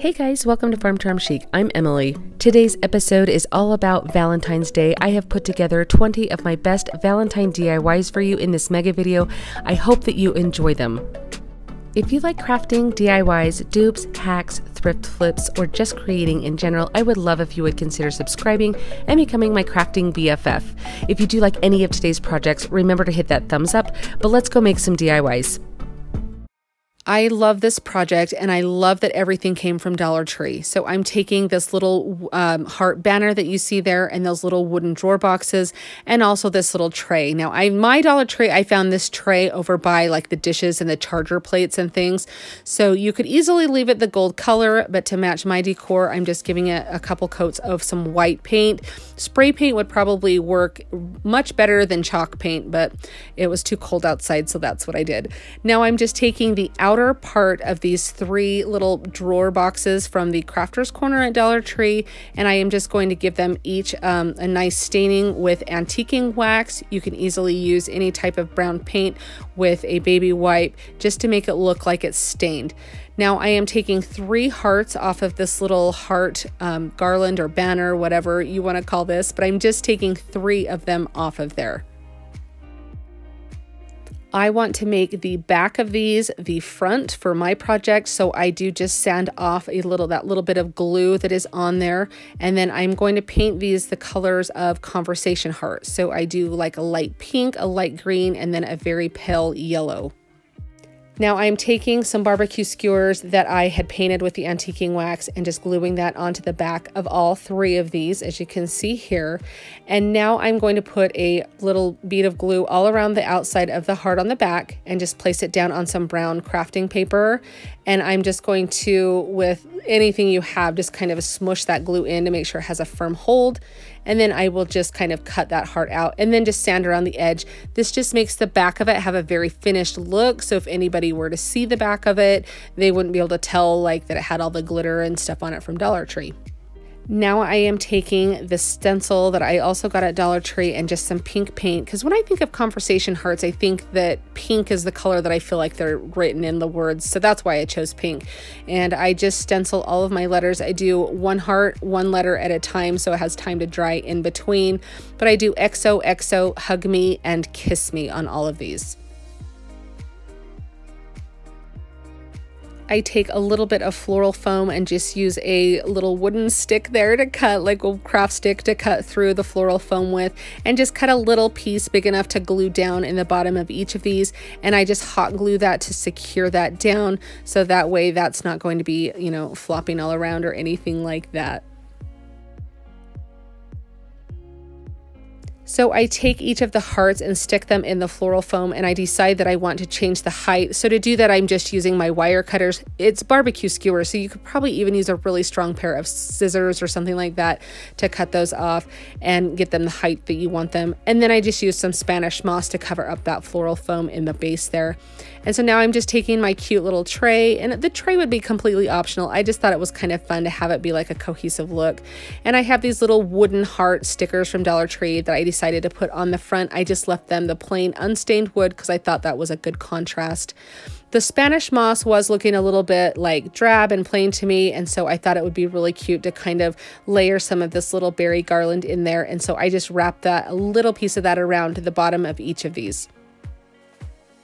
Hey guys, welcome to Farm Charm Chic. I'm Emily. Today's episode is all about Valentine's Day. I have put together 20 of my best Valentine DIYs for you in this mega video. I hope that you enjoy them. If you like crafting, DIYs, dupes, hacks, thrift flips, or just creating in general, I would love if you would consider subscribing and becoming my crafting BFF. If you do like any of today's projects, remember to hit that thumbs up, but let's go make some DIYs. I love this project and I love that everything came from Dollar Tree. So I'm taking this little heart banner that you see there and those little wooden drawer boxes and also this little tray. Now, my Dollar Tree, I found this tray over by like the dishes and the charger plates and things. So you could easily leave it the gold color, but to match my decor, I'm just giving it a couple coats of some white paint. Spray paint would probably work much better than chalk paint, but it was too cold outside, so that's what I did. Now I'm just taking the outer part of these three little drawer boxes from the Crafter's Corner at Dollar Tree, and I am just going to give them each a nice staining with antiquing wax. You can easily use any type of brown paint with a baby wipe just to make it look like it's stained. Now I am taking three hearts off of this little heart garland or banner, whatever you want to call this, but I'm just taking three of them off of there. I want to make the back of these the front for my project, so I do just sand off that little bit of glue that is on there, and then I'm going to paint these the colors of conversation hearts. So I do like a light pink, a light green, and then a very pale yellow. Now I'm taking some barbecue skewers that I had painted with the antiquing wax and just gluing that onto the back of all three of these, as you can see here. And now I'm going to put a little bead of glue all around the outside of the heart on the back and just place it down on some brown crafting paper. And I'm just going to, with anything you have, just kind of smush that glue in to make sure it has a firm hold. And then I will just kind of cut that heart out and then just sand around the edge. This just makes the back of it have a very finished look. So if anybody were to see the back of it, they wouldn't be able to tell like that it had all the glitter and stuff on it from Dollar Tree. Now I am taking the stencil that I also got at Dollar Tree and just some pink paint, because when I think of conversation hearts, I think that pink is the color that I feel like they're written in the words. So that's why I chose pink. And I just stencil all of my letters. I do one heart, one letter at a time, so it has time to dry in between. But I do XOXO, hug me, and kiss me on all of these. I take a little bit of floral foam and just use a little wooden stick there to cut, like a craft stick to cut through the floral foam with, and just cut a little piece big enough to glue down in the bottom of each of these. And I just hot glue that to secure that down, so that way that's not going to be, you know, flopping all around or anything like that. So I take each of the hearts and stick them in the floral foam, and I decide that I want to change the height. So to do that, I'm just using my wire cutters. It's barbecue skewers, so you could probably even use a really strong pair of scissors or something like that to cut those off and get them the height that you want them. And then I just use some Spanish moss to cover up that floral foam in the base there. And so now I'm just taking my cute little tray, and the tray would be completely optional. I just thought it was kind of fun to have it be like a cohesive look. And I have these little wooden heart stickers from Dollar Tree that I decided to put on the front. I just left them the plain unstained wood because I thought that was a good contrast. The Spanish moss was looking a little bit like drab and plain to me, and so I thought it would be really cute to kind of layer some of this little berry garland in there, and so I just wrapped a little piece of that around the bottom of each of these.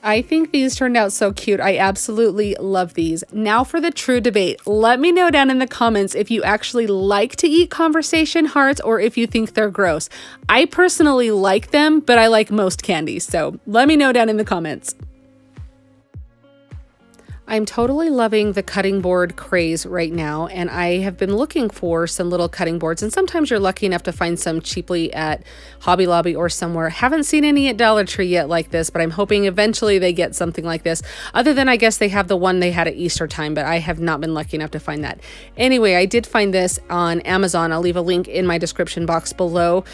I think these turned out so cute. I absolutely love these. Now for the true debate. Let me know down in the comments if you actually like to eat conversation hearts or if you think they're gross. I personally like them, but I like most candy, so let me know down in the comments. I'm totally loving the cutting board craze right now, and I have been looking for some little cutting boards, and sometimes you're lucky enough to find some cheaply at Hobby Lobby or somewhere. Haven't seen any at Dollar Tree yet like this, but I'm hoping eventually they get something like this. Other than I guess they have the one they had at Easter time, but I have not been lucky enough to find that. Anyway, I did find this on Amazon. I'll leave a link in my description box below.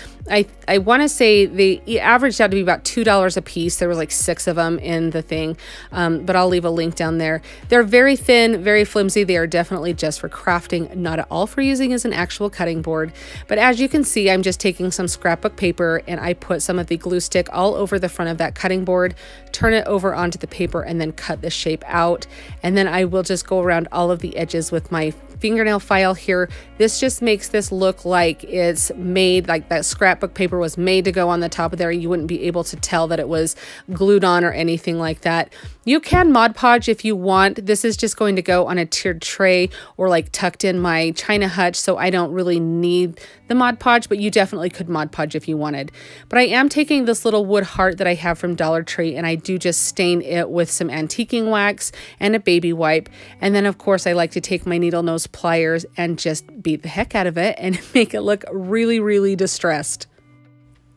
I want to say they averaged out to be about $2 a piece. There was like 6 of them in the thing, but I'll leave a link down there. They're very thin, very flimsy. They are definitely just for crafting, not at all for using as an actual cutting board. But as you can see, I'm just taking some scrapbook paper and I put some of the glue stick all over the front of that cutting board, turn it over onto the paper, and then cut the shape out. And then I will just go around all of the edges with my fingernail file here. This just makes this look like it's made, like that scrapbook paper was made to go on the top of there. You wouldn't be able to tell that it was glued on or anything like that. You can Mod Podge if you want. This is just going to go on a tiered tray or like tucked in my china hutch, so I don't really need the Mod Podge, but you definitely could Mod Podge if you wanted. But I am taking this little wood heart that I have from Dollar Tree, and I do just stain it with some antiquing wax and a baby wipe. And then of course I like to take my needle nose pliers and just beat the heck out of it and make it look really, really distressed.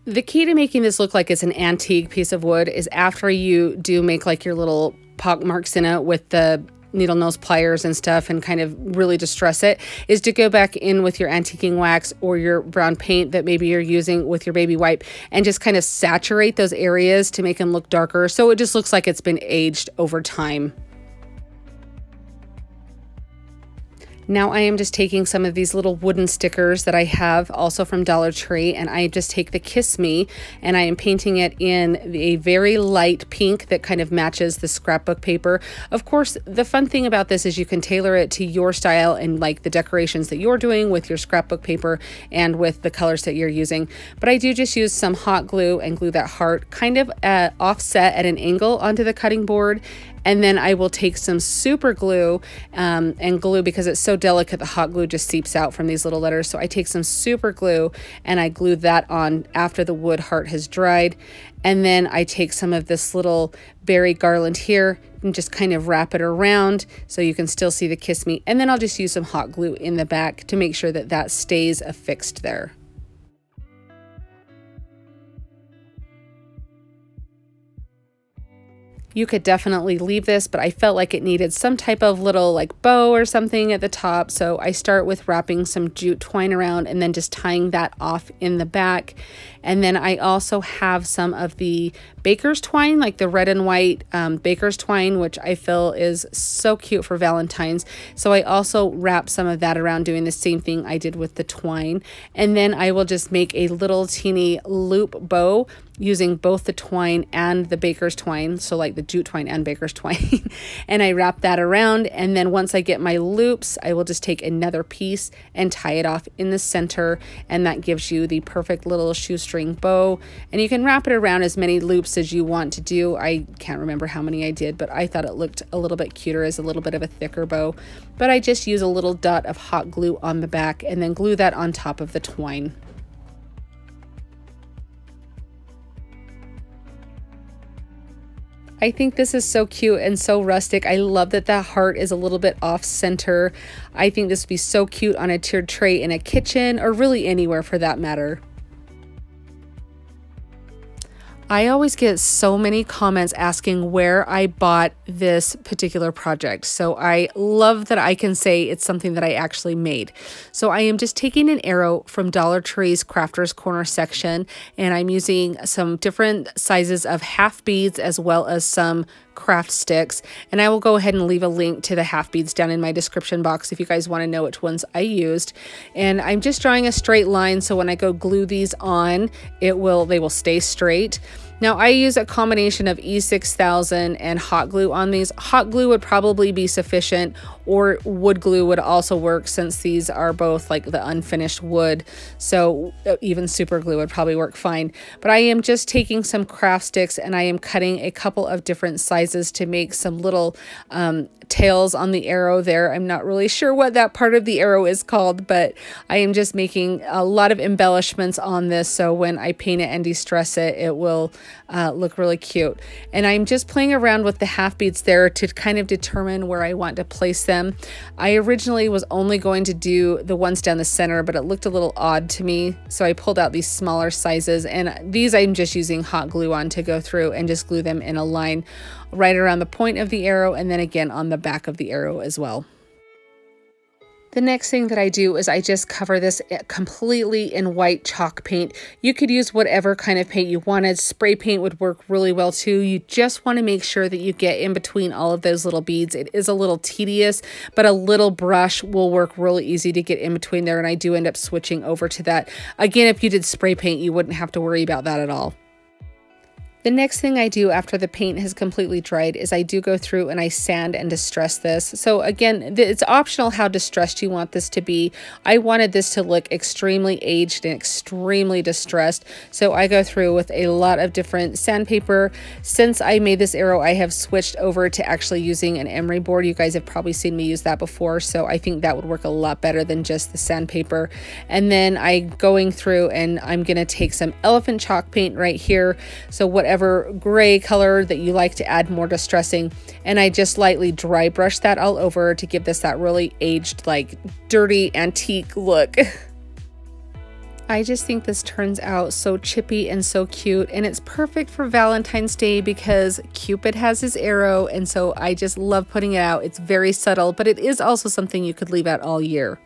The key to making this look like it's an antique piece of wood is after you do make like your little pock marks in it with the needle nose pliers and stuff and kind of really distress it, is to go back in with your antiquing wax or your brown paint that maybe you're using with your baby wipe and just kind of saturate those areas to make them look darker, so it just looks like it's been aged over time. Now I am just taking some of these little wooden stickers that I have also from Dollar Tree, and I just take the Kiss Me and I am painting it in a very light pink that kind of matches the scrapbook paper. Of course, the fun thing about this is you can tailor it to your style and like the decorations that you're doing with your scrapbook paper and with the colors that you're using. But I do just use some hot glue and glue that heart kind of offset at an angle onto the cutting board. And then I will take some super glue and glue, because it's so delicate, the hot glue just seeps out from these little letters. So I take some super glue and I glue that on after the wood heart has dried. And then I take some of this little berry garland here and just kind of wrap it around so you can still see the Kiss Me. And then I'll just use some hot glue in the back to make sure that that stays affixed there. You could definitely leave this, but I felt like it needed some type of little like bow or something at the top. So I start with wrapping some jute twine around and then just tying that off in the back. And then I also have some of the baker's twine, like the red and white baker's twine, which I feel is so cute for Valentine's. So I also wrap some of that around, doing the same thing I did with the twine. And then I will just make a little teeny loop bow using both the twine and the baker's twine. So like the jute twine and baker's twine. And I wrap that around. And then once I get my loops, I will just take another piece and tie it off in the center. And that gives you the perfect little shoestring bow. And you can wrap it around as many loops as you want to do. I can't remember how many I did, but I thought it looked a little bit cuter as a little bit of a thicker bow. But I just use a little dot of hot glue on the back and then glue that on top of the twine. I think this is so cute and so rustic. I love that that heart is a little bit off center. I think this would be so cute on a tiered tray in a kitchen, or really anywhere for that matter. I always get so many comments asking where I bought this particular project. So I love that I can say it's something that I actually made. So I am just taking an arrow from Dollar Tree's Crafter's Corner section, and I'm using some different sizes of half beads as well as some craft sticks, and I will go ahead and leave a link to the half beads down in my description box if you guys want to know which ones I used. And I'm just drawing a straight line, so when I go glue these on, they will stay straight. Now I use a combination of E6000 and hot glue on these. Hot glue would probably be sufficient, or wood glue would also work, since these are both like the unfinished wood. So even super glue would probably work fine. But I am just taking some craft sticks and I am cutting a couple of different sizes to make some little tails on the arrow there. I'm not really sure what that part of the arrow is called, but I am just making a lot of embellishments on this, so when I paint it and de-stress it, it will look really cute. And I'm just playing around with the half beads there to kind of determine where I want to place them. I originally was only going to do the ones down the center, but it looked a little odd to me, so I pulled out these smaller sizes, and these I'm just using hot glue on to go through and just glue them in a line right around the point of the arrow, and then again on the back of the arrow as well. The next thing that I do is I just cover this completely in white chalk paint. You could use whatever kind of paint you wanted. Spray paint would work really well too. You just want to make sure that you get in between all of those little beads. It is a little tedious, but a little brush will work really easy to get in between there, and I do end up switching over to that. Again, if you did spray paint, you wouldn't have to worry about that at all. The next thing I do after the paint has completely dried is I do go through and I sand and distress this. So again, it's optional how distressed you want this to be. I wanted this to look extremely aged and extremely distressed. So I go through with a lot of different sandpaper. Since I made this arrow, I have switched over to actually using an emery board. You guys have probably seen me use that before. So I think that would work a lot better than just the sandpaper. And then I'm going through and I'm gonna take some elephant chalk paint right here. So whatever gray color that you like to add more distressing, and I just lightly dry brush that all over to give this that really aged, like dirty antique look. I just think this turns out so chippy and so cute, and it's perfect for Valentine's Day because Cupid has his arrow, and so I just love putting it out. It's very subtle, but it is also something you could leave out all year.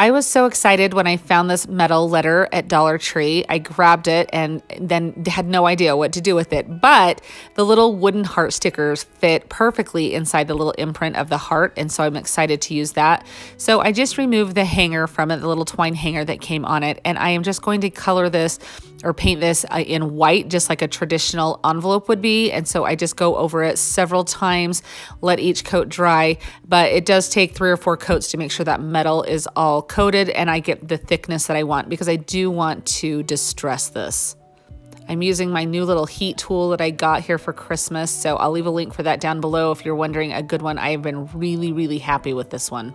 I was so excited when I found this metal letter at Dollar Tree. I grabbed it and then had no idea what to do with it, but the little wooden heart stickers fit perfectly inside the little imprint of the heart, and so I'm excited to use that. So I just removed the hanger from it, the little twine hanger that came on it, and I am just going to color this or paint this in white, just like a traditional envelope would be. And so I just go over it several times, let each coat dry, but it does take 3 or 4 coats to make sure that metal is all coated and I get the thickness that I want, because I do want to distress this. I'm using my new little heat tool that I got here for Christmas, so I'll leave a link for that down below if you're wondering a good one. I have been really happy with this one.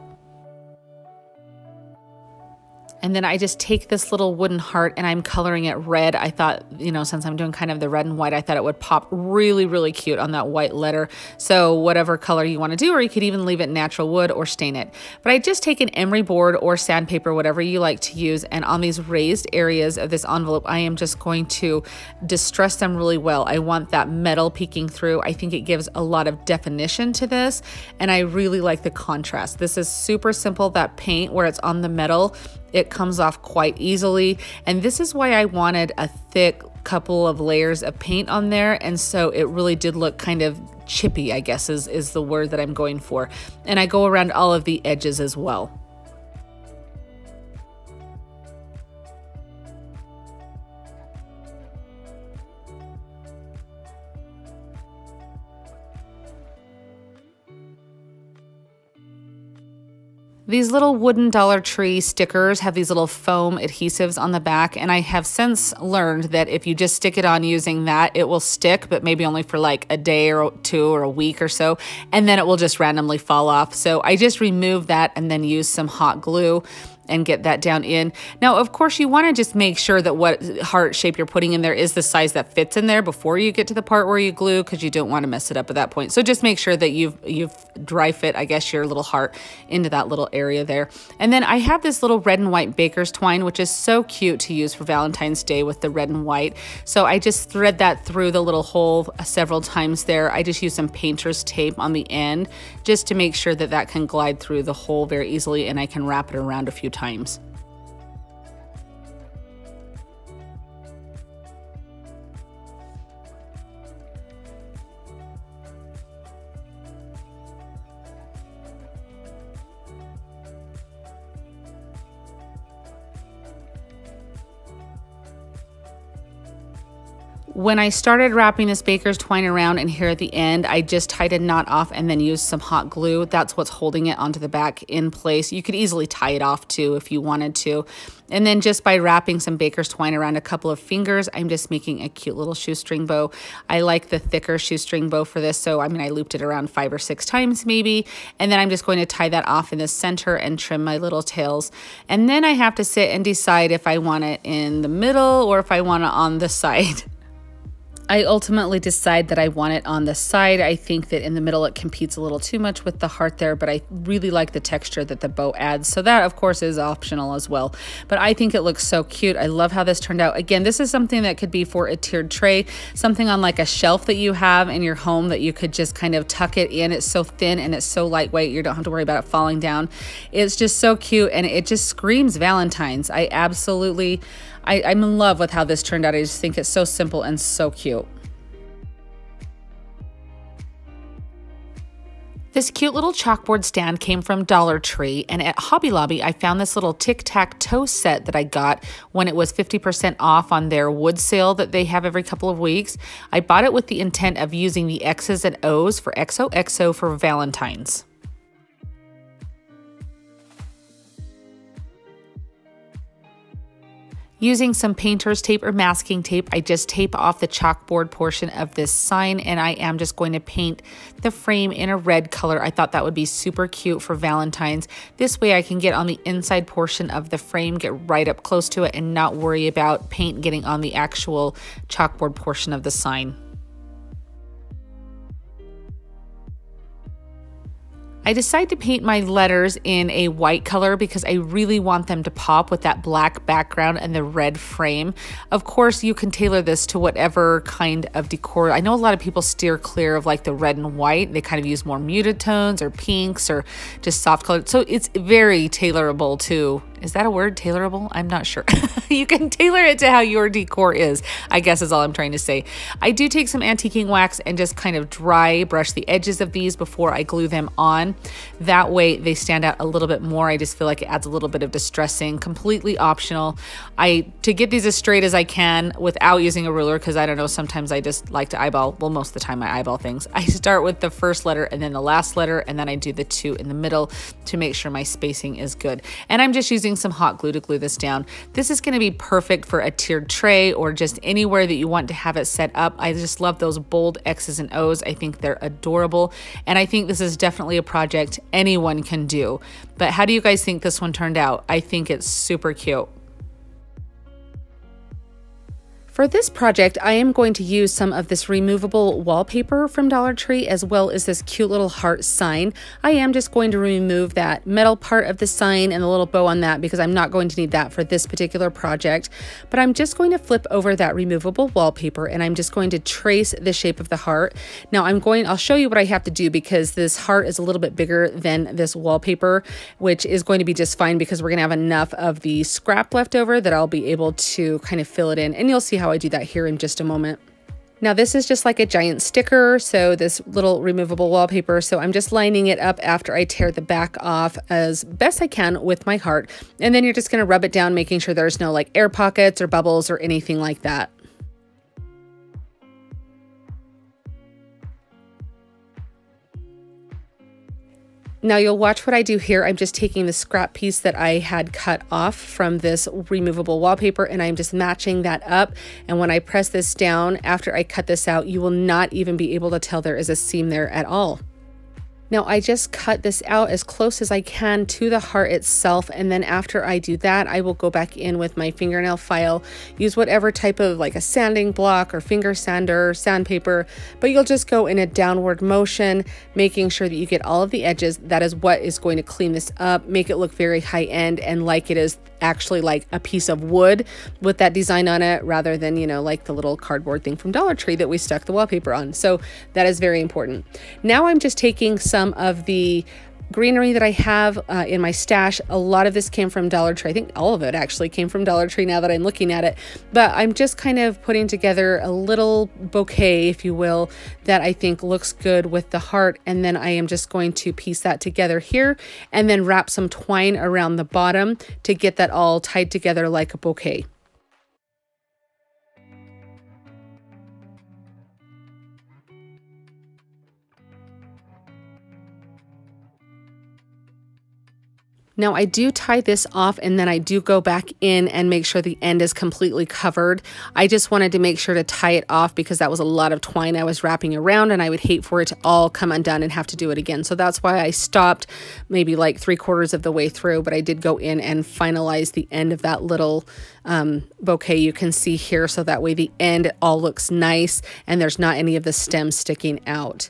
And then I just take this little wooden heart and I'm coloring it red. I thought, you know, since I'm doing kind of the red and white, I thought it would pop really cute on that white letter. So whatever color you want to do, or you could even leave it natural wood or stain it. But I just take an emery board or sandpaper, whatever you like to use. And on these raised areas of this envelope, I am just going to distress them really well. I want that metal peeking through. I think it gives a lot of definition to this. And I really like the contrast. This is super simple. That paint where it's on the metal, it comes off quite easily. And this is why I wanted a thick couple of layers of paint on there. And so it really did look kind of chippy, I guess is the word that I'm going for. And I go around all of the edges as well. These little wooden Dollar Tree stickers have these little foam adhesives on the back, and I have since learned that if you just stick it on using that, it will stick, but maybe only for like a day or 2 or a week or so, and then it will just randomly fall off. So I just remove that and then use some hot glue and get that down in. Now, of course, you want to just make sure that what heart shape you're putting in there is the size that fits in there before you get to the part where you glue, because you don't want to mess it up at that point. So just make sure that you've dry fit, I guess, your little heart into that little area there. And then I have this little red and white baker's twine, which is so cute to use for Valentine's Day with the red and white. So I just thread that through the little hole several times there. I just use some painter's tape on the end just to make sure that that can glide through the hole very easily, and I can wrap it around a few times. When I started wrapping this baker's twine around and here at the end, I just tied a knot off and then used some hot glue. That's what's holding it onto the back in place. You could easily tie it off too if you wanted to. And then just by wrapping some baker's twine around a couple of fingers, I'm just making a cute little shoestring bow. I like the thicker shoestring bow for this. So I mean, I looped it around 5 or 6 times maybe. And then I'm just going to tie that off in the center and trim my little tails. And then I have to sit and decide if I want it in the middle or if I want it on the side. I ultimately decide that I want it on the side. I think that in the middle it competes a little too much with the heart there, but I really like the texture that the bow adds. So that, of course, is optional as well. But I think it looks so cute. I love how this turned out. Again, this is something that could be for a tiered tray, something on like a shelf that you have in your home that you could just kind of tuck it in. It's so thin and it's so lightweight. You don't have to worry about it falling down. It's just so cute and it just screams Valentine's. I absolutely, I'm in love with how this turned out. I just think it's so simple and so cute. This cute little chalkboard stand came from Dollar Tree, and at Hobby Lobby, I found this little tic-tac-toe set that I got when it was 50% off on their wood sale that they have every couple of weeks. I bought it with the intent of using the X's and O's for XOXO for Valentine's. Using some painter's tape or masking tape, I just tape off the chalkboard portion of this sign, and I am just going to paint the frame in a red color. I thought that would be super cute for Valentine's. This way I can get on the inside portion of the frame, get right up close to it, and not worry about paint getting on the actual chalkboard portion of the sign. I decided to paint my letters in a white color because I really want them to pop with that black background and the red frame. Of course, you can tailor this to whatever kind of decor. I know a lot of people steer clear of like the red and white. They kind of use more muted tones or pinks or just soft colors. So it's very tailorable to, is that a word, tailorable? I'm not sure. You can tailor it to how your decor is, I guess is all I'm trying to say. I do take some antiquing wax and just kind of dry brush the edges of these before I glue them on. That way they stand out a little bit more. I just feel like it adds a little bit of distressing, completely optional. To get these as straight as I can without using a ruler, because I don't know, sometimes I just like to eyeball, well, most of the time I eyeball things. I start with the first letter and then the last letter, and then I do the two in the middle to make sure my spacing is good. And I'm just using some hot glue to glue this down. This is going to be perfect for a tiered tray or just anywhere that you want to have it set up. I just love those bold X's and O's. I think they're adorable, and I think this is definitely a project anyone can do. But how do you guys think this one turned out? I think it's super cute. For this project, I am going to use some of this removable wallpaper from Dollar Tree, as well as this cute little heart sign. I am just going to remove that metal part of the sign and the little bow on that because I'm not going to need that for this particular project. But I'm just going to flip over that removable wallpaper and I'm just going to trace the shape of the heart. Now I'll show you what I have to do because this heart is a little bit bigger than this wallpaper, which is going to be just fine because we're going to have enough of the scrap left over that I'll be able to kind of fill it in, and you'll see how I do that here in just a moment. Now this is just like a giant sticker, so this little removable wallpaper, so I'm just lining it up after I tear the back off as best I can with my heart, and then you're just going to rub it down, making sure there's no like air pockets or bubbles or anything like that. Now you'll watch what I do here. I'm just taking the scrap piece that I had cut off from this removable wallpaper and I'm just matching that up. And when I press this down, after I cut this out, you will not even be able to tell there is a seam there at all. Now I just cut this out as close as I can to the heart itself, and then after I do that, I will go back in with my fingernail file, use whatever type of like a sanding block or finger sander or sandpaper, but you'll just go in a downward motion, making sure that you get all of the edges. That is what is going to clean this up, make it look very high end and like it is actually like a piece of wood with that design on it, rather than, you know, like the little cardboard thing from Dollar Tree that we stuck the wallpaper on. So that is very important. Now I'm just taking some of the greenery that I have in my stash. A lot of this came from Dollar Tree. I think all of it actually came from Dollar Tree now that I'm looking at it, but I'm just kind of putting together a little bouquet, if you will, that I think looks good with the heart. And then I am just going to piece that together here and then wrap some twine around the bottom to get that all tied together like a bouquet. Now I do tie this off and then I do go back in and make sure the end is completely covered. I just wanted to make sure to tie it off because that was a lot of twine I was wrapping around and I would hate for it to all come undone and have to do it again. So that's why I stopped maybe like 3/4 of the way through, but I did go in and finalize the end of that little bouquet you can see here. So that way the end all looks nice and there's not any of the stems sticking out.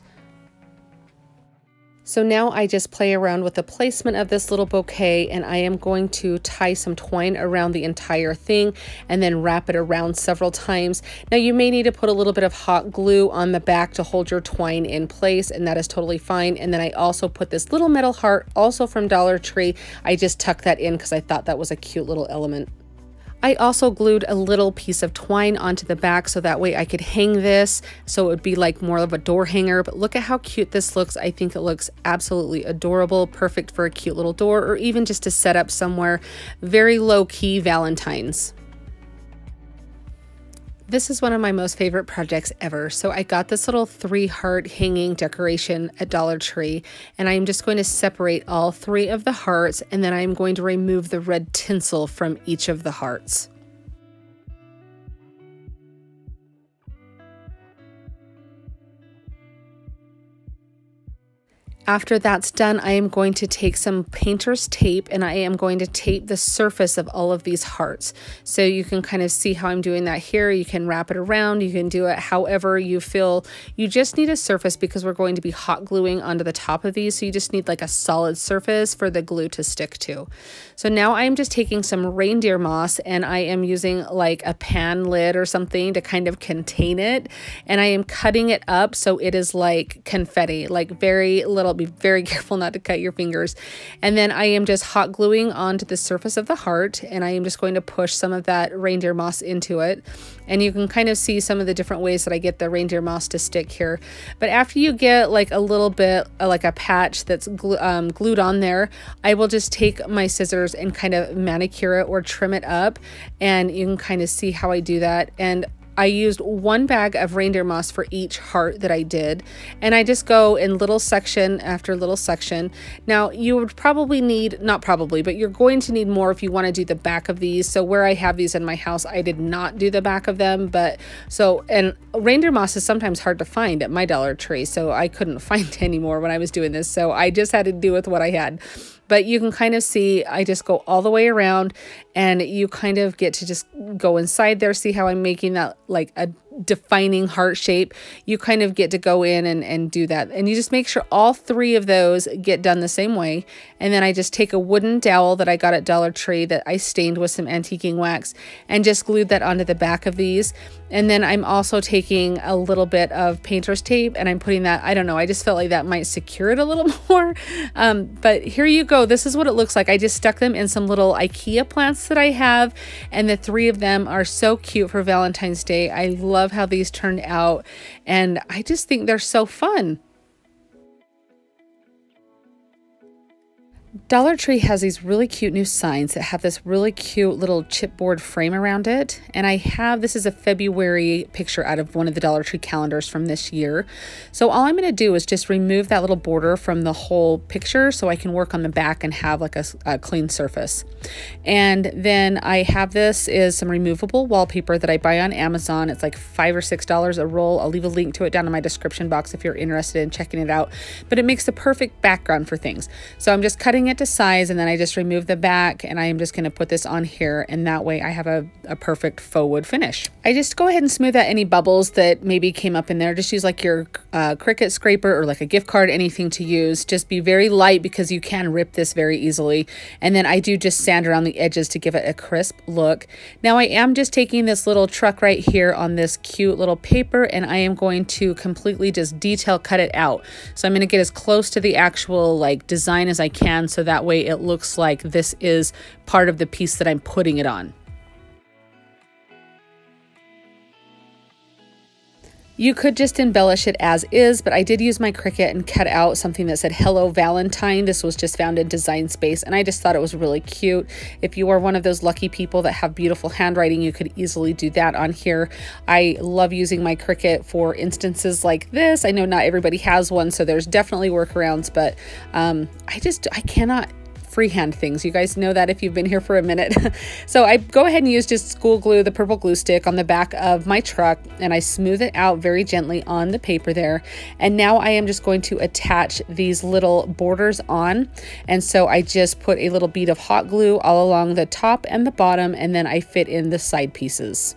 So now I just play around with the placement of this little bouquet and I am going to tie some twine around the entire thing and then wrap it around several times. Now you may need to put a little bit of hot glue on the back to hold your twine in place, and that is totally fine. And then I also put this little metal heart, also from Dollar Tree. I just tucked that in because I thought that was a cute little element. I also glued a little piece of twine onto the back so that way I could hang this so it would be like more of a door hanger. But look at how cute this looks. I think it looks absolutely adorable, perfect for a cute little door or even just to set up somewhere. Very low-key Valentine's. This is one of my most favorite projects ever. So I got this little 3 heart hanging decoration at Dollar Tree, and I'm just going to separate all 3 of the hearts, and then I'm going to remove the red tinsel from each of the hearts. After that's done, I am going to take some painter's tape and I am going to tape the surface of all of these hearts. So you can kind of see how I'm doing that here. You can wrap it around, you can do it however you feel. You just need a surface because we're going to be hot gluing onto the top of these. So you just need like a solid surface for the glue to stick to. So now I'm just taking some reindeer moss and I am using like a pan lid or something to kind of contain it. And I am cutting it up so it is like confetti, like very little. Be very careful not to cut your fingers. And then I am just hot gluing onto the surface of the heart, and I am just going to push some of that reindeer moss into it. And you can kind of see some of the different ways that I get the reindeer moss to stick here. But after you get like a little bit like a patch that's glued on there, I will just take my scissors and kind of manicure it or trim it up, and you can kind of see how I do that. And I used 1 bag of reindeer moss for each heart that I did, and I just go in little section after little section. Now you would probably need, not probably, but you're going to need more if you want to do the back of these. So where I have these in my house, I did not do the back of them, but so, and reindeer moss is sometimes hard to find at my Dollar Tree, so I couldn't find any more when I was doing this, so I just had to do with what I had. But you can kind of see, I just go all the way around, and you kind of get to just go inside there. See how I'm making that like a defining heart shape? You kind of get to go in and do that. And you just make sure all 3 of those get done the same way. And then I just take a wooden dowel that I got at Dollar Tree that I stained with some antiquing wax and just glued that onto the back of these. And then I'm also taking a little bit of painter's tape and I'm putting that, I don't know, I just felt like that might secure it a little more. But here you go. This is what it looks like. I just stuck them in some little IKEA plants that I have, and the 3 of them are so cute for Valentine's Day. I love how these turned out, and I just think they're so fun. Dollar Tree has these really cute new signs that have this really cute little chipboard frame around it. And I have, this is a February picture out of one of the Dollar Tree calendars from this year. So all I'm going to do is just remove that little border from the whole picture so I can work on the back and have like a clean surface. And then I have, this is some removable wallpaper that I buy on Amazon. It's like $5 or $6 a roll. I'll leave a link to it down in my description box if you're interested in checking it out, but it makes the perfect background for things. So I'm just cutting it to size, and then I just remove the back, and I am just going to put this on here, and that way I have a perfect faux wood finish. I just go ahead and smooth out any bubbles that maybe came up in there. Just use like your Cricut scraper or like a gift card, anything to use. Just be very light because you can rip this very easily. And then I do just sand around the edges to give it a crisp look. Now I am just taking this little truck right here on this cute little paper, and I am going to completely just detail cut it out. So I'm going to get as close to the actual like design as I can, so that way it looks like this is part of the piece that I'm putting it on. You could just embellish it as is, but I did use my Cricut and cut out something that said Hello Valentine. This was just found in Design Space, and I just thought it was really cute. If you are one of those lucky people that have beautiful handwriting, you could easily do that on here. I love using my Cricut for instances like this. I know not everybody has one, so there's definitely workarounds, but I cannot freehand things. You guys know that if you've been here for a minute. So I go ahead and use just school glue, the purple glue stick, on the back of my truck, and I smooth it out very gently on the paper there. And now I am just going to attach these little borders on. And so I just put a little bead of hot glue all along the top and the bottom, and then I fit in the side pieces.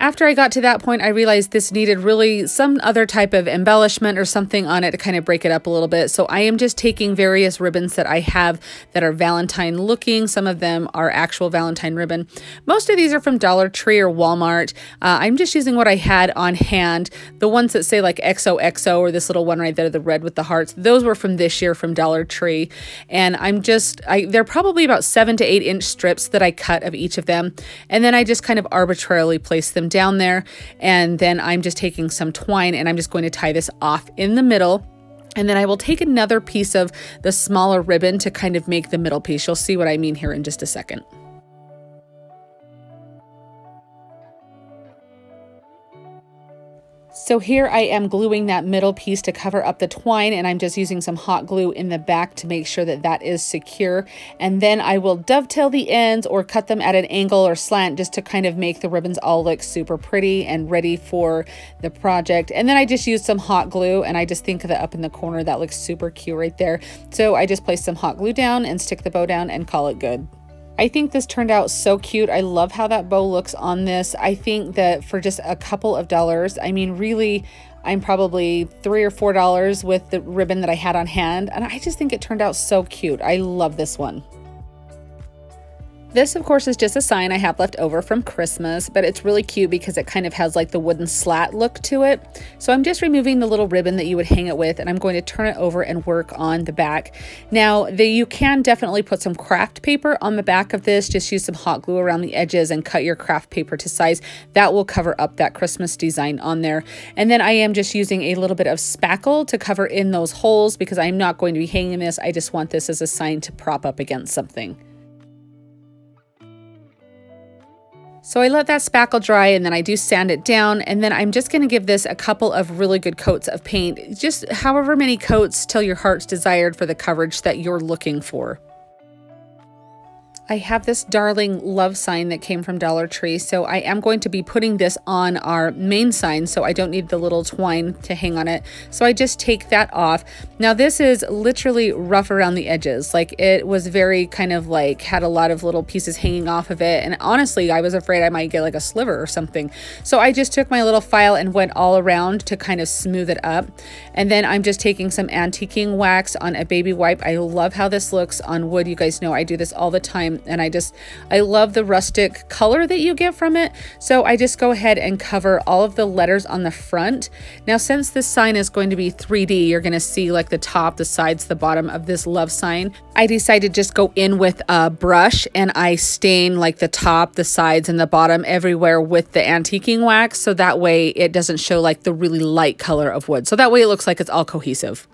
After I got to that point, I realized this needed really some other type of embellishment or something on it to kind of break it up a little bit. So I am just taking various ribbons that I have that are Valentine looking. Some of them are actual Valentine ribbon. Most of these are from Dollar Tree or Walmart. I'm just using what I had on hand. The ones that say like XOXO or this little one right there, the red with the hearts, those were from this year from Dollar Tree. And I'm just, they're probably about 7 to 8 inch strips that I cut of each of them. And then I just kind of arbitrarily place them down there, and then I'm just taking some twine and I'm just going to tie this off in the middle. And then I will take another piece of the smaller ribbon to kind of make the middle piece. You'll see what I mean here in just a second. So here I am gluing that middle piece to cover up the twine, and I'm just using some hot glue in the back to make sure that that is secure. And then I will dovetail the ends or cut them at an angle or slant just to kind of make the ribbons all look super pretty and ready for the project. And then I just used some hot glue, and I just think that up in the corner that looks super cute right there. So I just place some hot glue down and stick the bow down and call it good. I think this turned out so cute. I love how that bow looks on this. I think that for just a couple of dollars, I mean, really, I'm probably $3 or $4 with the ribbon that I had on hand. And I just think it turned out so cute. I love this one. This, of course, is just a sign I have left over from Christmas, but it's really cute because it kind of has like the wooden slat look to it. So I'm just removing the little ribbon that you would hang it with, and I'm going to turn it over and work on the back. Now, you can definitely put some craft paper on the back of this. Just use some hot glue around the edges and cut your craft paper to size. That will cover up that Christmas design on there. And then I am just using a little bit of spackle to cover in those holes because I'm not going to be hanging this. I just want this as a sign to prop up against something. So I let that spackle dry, and then I do sand it down, and then I'm just going to give this a couple of really good coats of paint, just however many coats till your heart's desired for the coverage that you're looking for. I have this darling love sign that came from Dollar Tree, so I am going to be putting this on our main sign, so I don't need the little twine to hang on it. So I just take that off. Now this is literally rough around the edges. Like it was very kind of like had a lot of little pieces hanging off of it. And honestly, I was afraid I might get like a sliver or something. So I just took my little file and went all around to kind of smooth it up. And then I'm just taking some antiquing wax on a baby wipe. I love how this looks on wood. You guys know I do this all the time. And I love the rustic color that you get from it. So I just go ahead and cover all of the letters on the front. Now, since this sign is going to be 3D, you're going to see like the top, the sides, the bottom of this love sign. I decided to just go in with a brush, and I stain like the top, the sides, and the bottom everywhere with the antiquing wax. So that way it doesn't show like the really light color of wood. So that way it looks like it's all cohesive.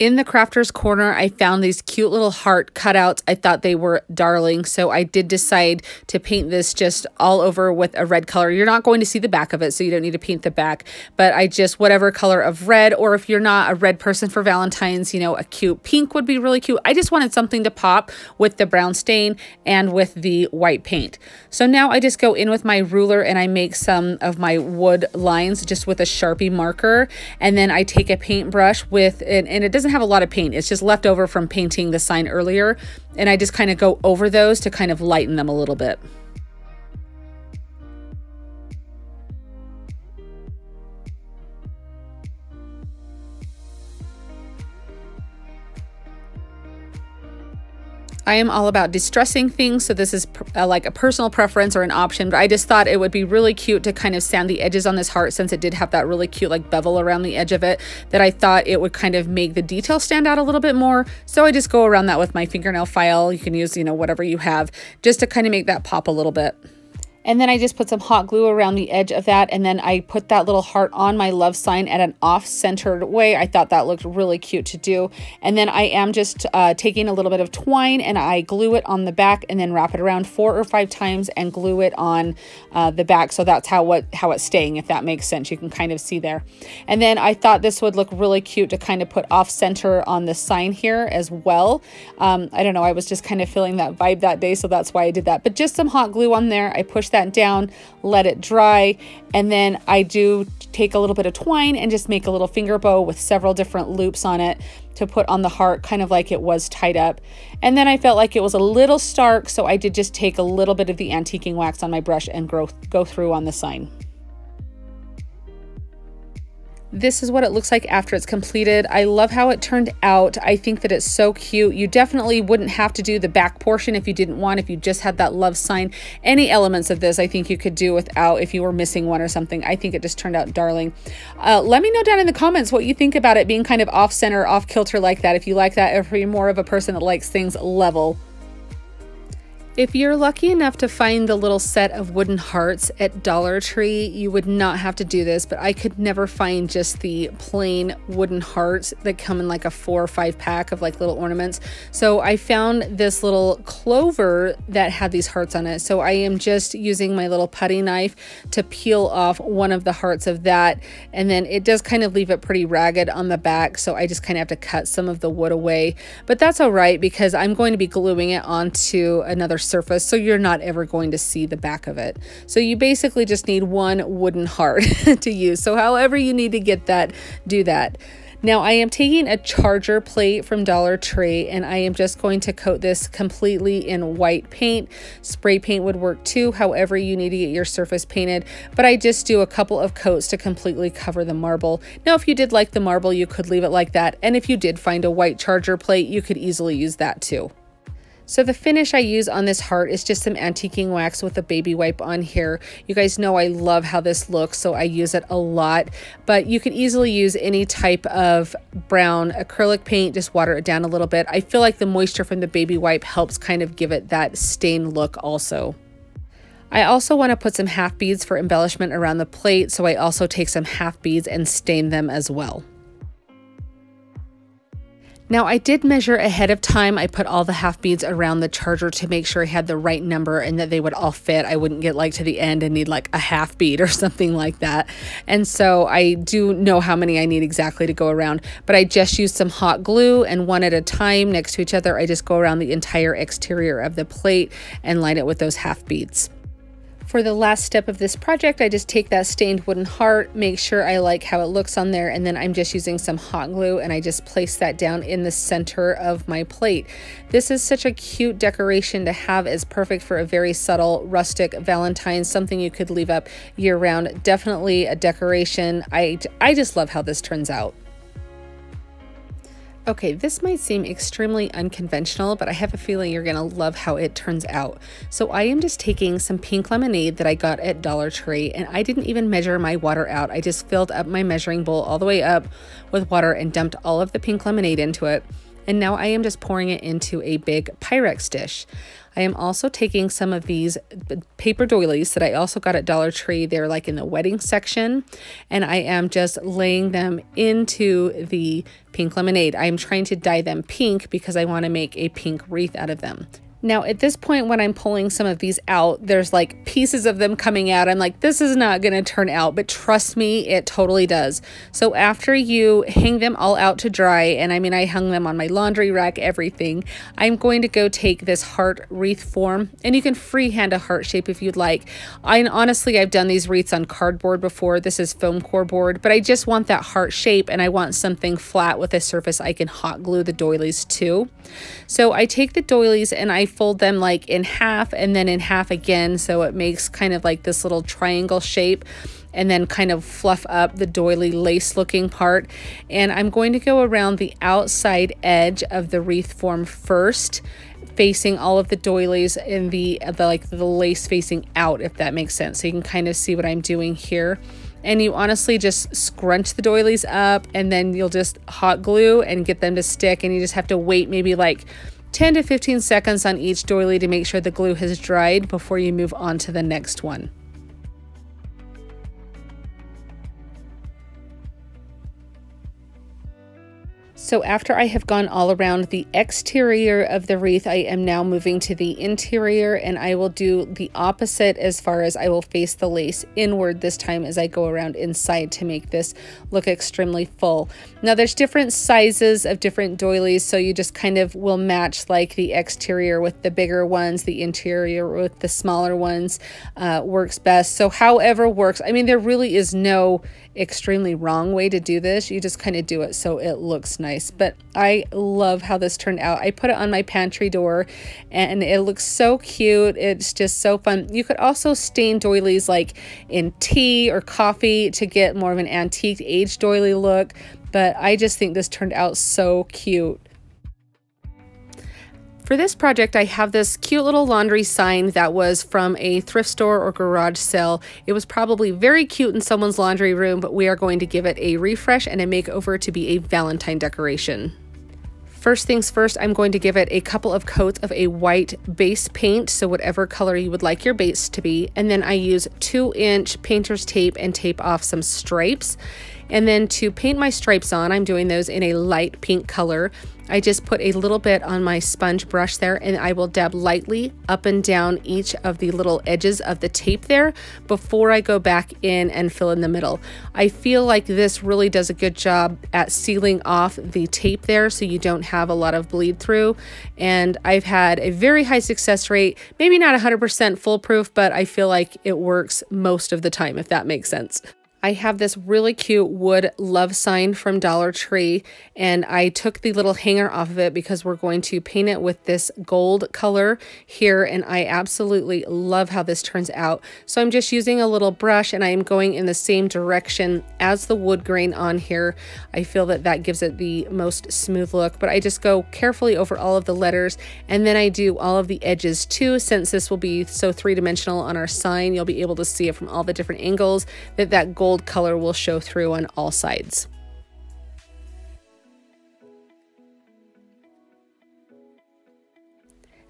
In the crafter's corner, I found these cute little heart cutouts. I thought they were darling, so I did decide to paint this just all over with a red color. You're not going to see the back of it, so you don't need to paint the back, but I just, whatever color of red, or if you're not a red person for Valentine's, you know, a cute pink would be really cute. I just wanted something to pop with the brown stain and with the white paint. So now I just go in with my ruler and I make some of my wood lines just with a Sharpie marker, and then I take a paintbrush with, and it doesn't have a lot of paint, it's just left over from painting the sign earlier, and I just kind of go over those to kind of lighten them a little bit. I am all about distressing things, so this is like a personal preference or an option, but I just thought it would be really cute to kind of sand the edges on this heart since it did have that really cute like bevel around the edge of it, that I thought it would kind of make the detail stand out a little bit more. So I just go around that with my fingernail file. You can use, you know, whatever you have just to kind of make that pop a little bit. And then I just put some hot glue around the edge of that, and then I put that little heart on my love sign at an off-centered way. I thought that looked really cute to do. And then I am just taking a little bit of twine, and I glue it on the back and then wrap it around 4 or 5 times and glue it on the back. So that's how it's staying, if that makes sense. You can kind of see there. And then I thought this would look really cute to kind of put off-center on the sign here as well. I don't know, I was just kind of feeling that vibe that day, so that's why I did that. But just some hot glue on there. I pushed that that down, let it dry, and then I do take a little bit of twine and just make a little finger bow with several different loops on it to put on the heart, kind of like it was tied up. And then I felt like it was a little stark, so I did just take a little bit of the antiquing wax on my brush and go through on the sign. This is what it looks like after it's completed. I love how it turned out. I think that it's so cute. You definitely wouldn't have to do the back portion if you didn't want, if you just had that love sign. Any elements of this I think you could do without if you were missing one or something. I think it just turned out darling. Let me know down in the comments what you think about it being kind of off-center, off-kilter like that. If you like that, if you're more of a person that likes things level. If you're lucky enough to find the little set of wooden hearts at Dollar Tree, you would not have to do this, but I could never find just the plain wooden hearts that come in like a 4 or 5 pack of like little ornaments. So I found this little clover that had these hearts on it. So I am just using my little putty knife to peel off one of the hearts of that. And then it does kind of leave it pretty ragged on the back. So I just kind of have to cut some of the wood away, but that's all right because I'm going to be gluing it onto another surface, so you're not ever going to see the back of it. So you basically just need one wooden heart to use. So however you need to get that, do that. Now I am taking a charger plate from Dollar Tree and I am just going to coat this completely in white paint. Spray paint would work too, however you need to get your surface painted, but I just do a couple of coats to completely cover the marble. Now if you did like the marble, you could leave it like that. And if you did find a white charger plate, you could easily use that too. So the finish I use on this heart is just some antiquing wax with a baby wipe on here. You guys know I love how this looks, so I use it a lot, but you could easily use any type of brown acrylic paint, just water it down a little bit. I feel like the moisture from the baby wipe helps kind of give it that stain look also. I also want to put some half beads for embellishment around the plate, so I also take some half beads and stain them as well. Now I did measure ahead of time. I put all the half beads around the charger to make sure I had the right number and that they would all fit. I wouldn't get like to the end and need like a half bead or something like that. And so I do know how many I need exactly to go around, but I just used some hot glue and one at a time next to each other. I just go around the entire exterior of the plate and line it with those half beads. For the last step of this project, I just take that stained wooden heart, make sure I like how it looks on there, and then I'm just using some hot glue and I just place that down in the center of my plate. This is such a cute decoration to have. It's perfect for a very subtle, rustic Valentine's, something you could leave up year round. Definitely a decoration. I just love how this turns out. Okay, this might seem extremely unconventional, but I have a feeling you're gonna love how it turns out. So I am just taking some pink lemonade that I got at Dollar Tree, and I didn't even measure my water out. I just filled up my measuring bowl all the way up with water and dumped all of the pink lemonade into it. And now I am just pouring it into a big Pyrex dish. I am also taking some of these paper doilies that I also got at Dollar Tree. They're like in the wedding section, and I am just laying them into the pink lemonade. I am trying to dye them pink because I want to make a pink wreath out of them. Now at this point when I'm pulling some of these out, there's like pieces of them coming out. I'm like, this is not gonna turn out, but trust me, it totally does. So after you hang them all out to dry, and I mean, I hung them on my laundry rack, everything, I'm going to go take this heart wreath form, and you can freehand a heart shape if you'd like. And honestly, I've done these wreaths on cardboard before. This is foam core board, but I just want that heart shape and I want something flat with a surface I can hot glue the doilies to. So I take the doilies and I fold them like in half and then in half again, so it makes kind of like this little triangle shape, and then kind of fluff up the doily lace looking part. And I'm going to go around the outside edge of the wreath form first, facing all of the doilies in the like the lace facing out, if that makes sense. So you can kind of see what I'm doing here. And you honestly just scrunch the doilies up and then you'll just hot glue and get them to stick, and you just have to wait maybe like 10 to 15 seconds on each doily to make sure the glue has dried before you move on to the next one. So after I have gone all around the exterior of the wreath, I am now moving to the interior, and I will do the opposite as far as I will face the lace inward this time as I go around inside to make this look extremely full. Now there's different sizes of different doilies, so you just kind of will match like the exterior with the bigger ones, the interior with the smaller ones works best. So however works, I mean, there really is no extremely wrong way to do this. You just kind of do it so it looks nice. But I love how this turned out. I put it on my pantry door and it looks so cute. It's just so fun. You could also stain doilies like in tea or coffee to get more of an antique aged doily look, but I just think this turned out so cute. For this project, I have this cute little laundry sign that was from a thrift store or garage sale. It was probably very cute in someone's laundry room, but we are going to give it a refresh and a makeover to be a Valentine decoration. First things first, I'm going to give it a couple of coats of a white base paint, so whatever color you would like your base to be, and then I use 2-inch painter's tape and tape off some stripes. And then to paint my stripes on, I'm doing those in a light pink color. I just put a little bit on my sponge brush there, and I will dab lightly up and down each of the little edges of the tape there before I go back in and fill in the middle. I feel like this really does a good job at sealing off the tape there so you don't have a lot of bleed through. And I've had a very high success rate, maybe not 100% foolproof, but I feel like it works most of the time, if that makes sense. I have this really cute wood love sign from Dollar Tree, and I took the little hanger off of it because we're going to paint it with this gold color here, and I absolutely love how this turns out. So I'm just using a little brush, and I am going in the same direction as the wood grain on here. I feel that that gives it the most smooth look, but I just go carefully over all of the letters, and then I do all of the edges too. Since this will be so three-dimensional on our sign, you'll be able to see it from all the different angles that gold color will show through on all sides.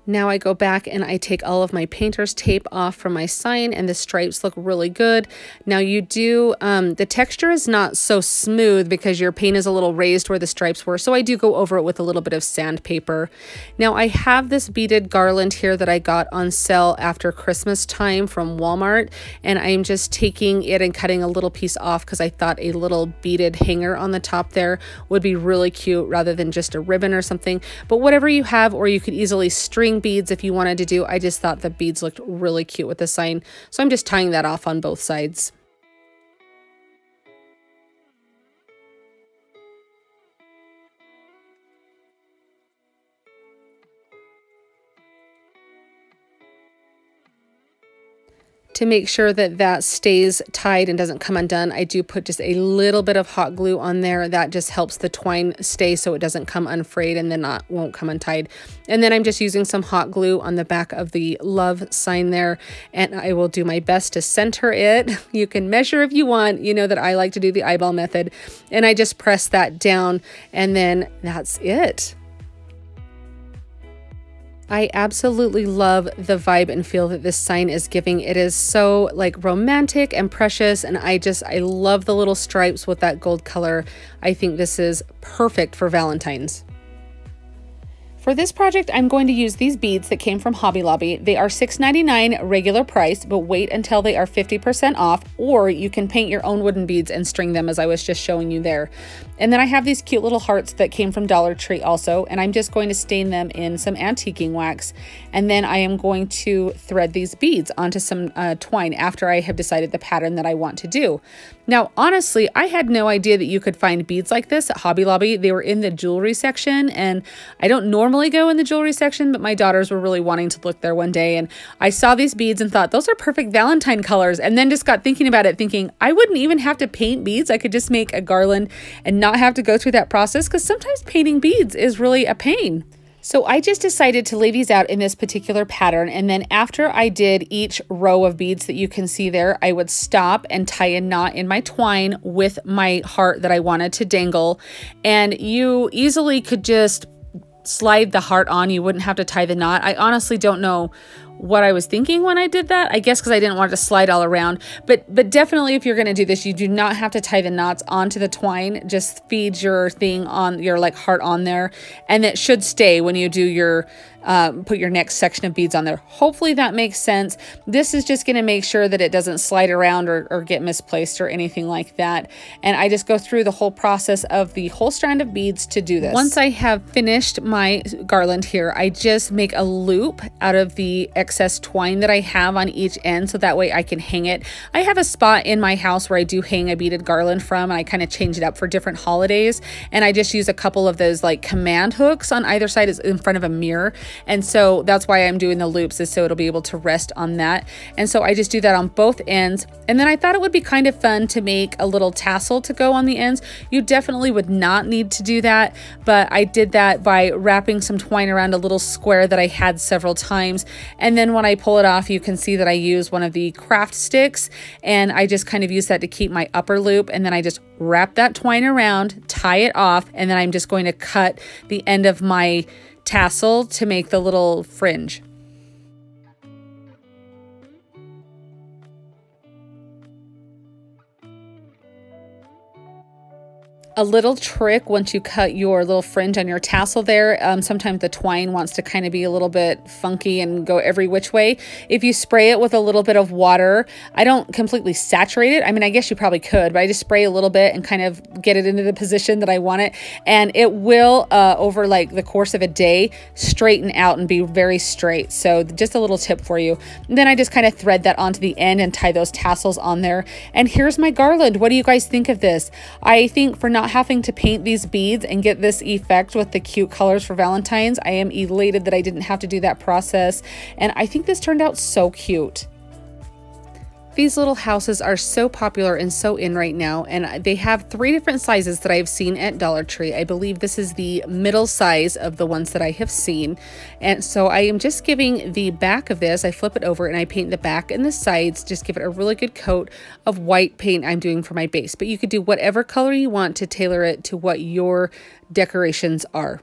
Now I go back and I take all of my painter's tape off from my sign, and the stripes look really good. Now you do, the texture is not so smooth because your paint is a little raised where the stripes were, so I do go over it with a little bit of sandpaper. Now I have this beaded garland here that I got on sale after Christmas time from Walmart, and I'm just taking it and cutting a little piece off because I thought a little beaded hanger on the top there would be really cute rather than just a ribbon or something. But whatever you have, or you could easily string beads if you wanted to do. I just thought the beads looked really cute with the sign, so I'm just tying that off on both sides. To make sure that that stays tied and doesn't come undone, I do put just a little bit of hot glue on there. That just helps the twine stay so it doesn't come unfrayed and the knot won't come untied. And then I'm just using some hot glue on the back of the love sign there, and I will do my best to center it. You can measure if you want. You know that I like to do the eyeball method, and I just press that down, and then that's it. I absolutely love the vibe and feel that this sign is giving. It is so like romantic and precious, and I love the little stripes with that gold color. I think this is perfect for Valentine's. For this project, I'm going to use these beads that came from Hobby Lobby. They are $6.99 regular price, but wait until they are 50% off, or you can paint your own wooden beads and string them as I was just showing you there. And then I have these cute little hearts that came from Dollar Tree also, and I'm just going to stain them in some antiquing wax. And then I am going to thread these beads onto some twine after I have decided the pattern that I want to do. Now, honestly, I had no idea that you could find beads like this at Hobby Lobby. They were in the jewelry section, and I don't normally go in the jewelry section, but my daughters were really wanting to look there one day, and I saw these beads and thought, those are perfect Valentine colors, and then just got thinking about it, thinking, I wouldn't even have to paint beads. I could just make a garland and not have to go through that process, because sometimes painting beads is really a pain. So I just decided to lay these out in this particular pattern, and then after I did each row of beads that you can see there, I would stop and tie a knot in my twine with my heart that I wanted to dangle, and you easily could just slide the heart on. You wouldn't have to tie the knot. I honestly don't know what I was thinking when I did that, I guess, because I didn't want it to slide all around. But definitely if you're going to do this, you do not have to tie the knots onto the twine. Just feed your thing on your like heart on there, and it should stay when you do your put your next section of beads on there. Hopefully that makes sense. This is just going to make sure that it doesn't slide around or get misplaced or anything like that. And I just go through the whole process of the whole strand of beads to do this. Once I have finished my garland here, I just make a loop out of the excess twine that I have on each end, so that way I can hang it. I have a spot in my house where I do hang a beaded garland from, and I kind of change it up for different holidays, and I just use a couple of those like command hooks on either side is in front of a mirror. And so that's why I'm doing the loops, is so it'll be able to rest on that. And so I just do that on both ends. And then I thought it would be kind of fun to make a little tassel to go on the ends. You definitely would not need to do that, but I did that by wrapping some twine around a little square that I had several times. And then when I pull it off, you can see that I use one of the craft sticks, and I just kind of use that to keep my upper loop. And then I just wrap that twine around, tie it off, and then I'm just going to cut the end of my tassel to make the little fringe. A little trick once you cut your little fringe on your tassel there, sometimes the twine wants to kind of be a little bit funky and go every which way. If you spray it with a little bit of water, I don't completely saturate it. I mean, I guess you probably could, but I just spray a little bit and kind of get it into the position that I want it. And it will, over like the course of a day, straighten out and be very straight. So just a little tip for you. And then I just kind of thread that onto the end and tie those tassels on there. And here's my garland. What do you guys think of this? I think for not having to paint these beads and get this effect with the cute colors for Valentine's, I am elated that I didn't have to do that process, and I think this turned out so cute. These little houses are so popular and so in right now, and they have 3 different sizes that I've seen at Dollar Tree. I believe this is the middle size of the ones that I have seen. And so I am just giving the back of this, I flip it over and I paint the back and the sides, just give it a really good coat of white paint I'm doing for my base. But you could do whatever color you want to tailor it to what your decorations are.